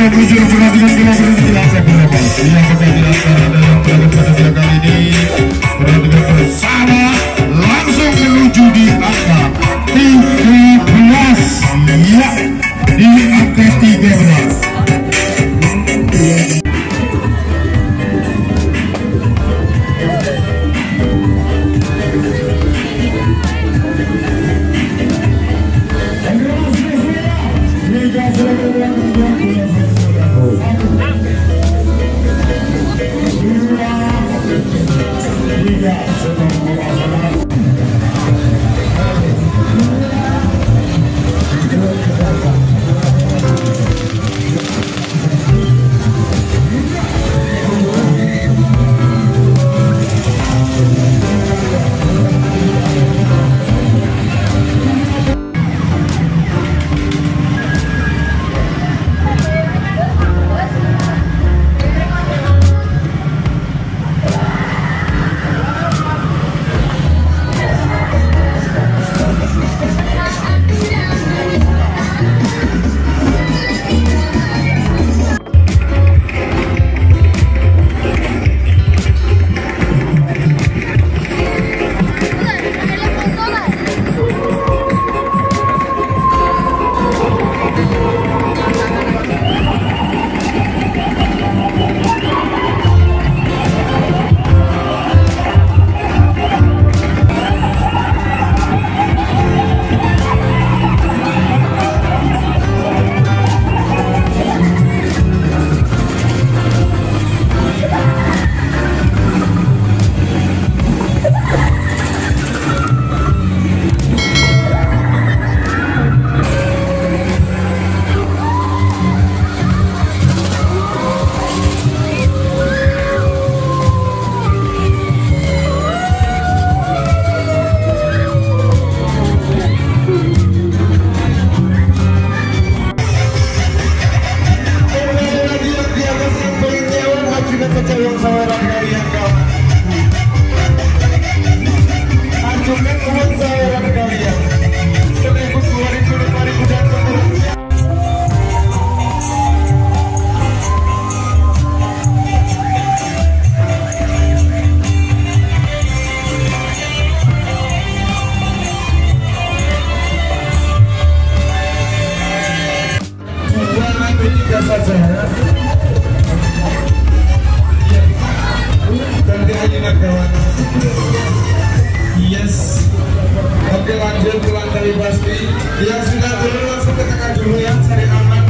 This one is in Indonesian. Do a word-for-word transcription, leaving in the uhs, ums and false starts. segera menuju penampilan bola berhenti di lantai berapa yang kita jelaskan dalam pertandingan pada kali ini. Pertandingan bersama langsung menuju di angka tiga belas, ya, di angka tiga belas. Yes. Oke, lanjut ke lantai pasti. Yang sudah turun langsung ke tengah dulu ya, cari aman.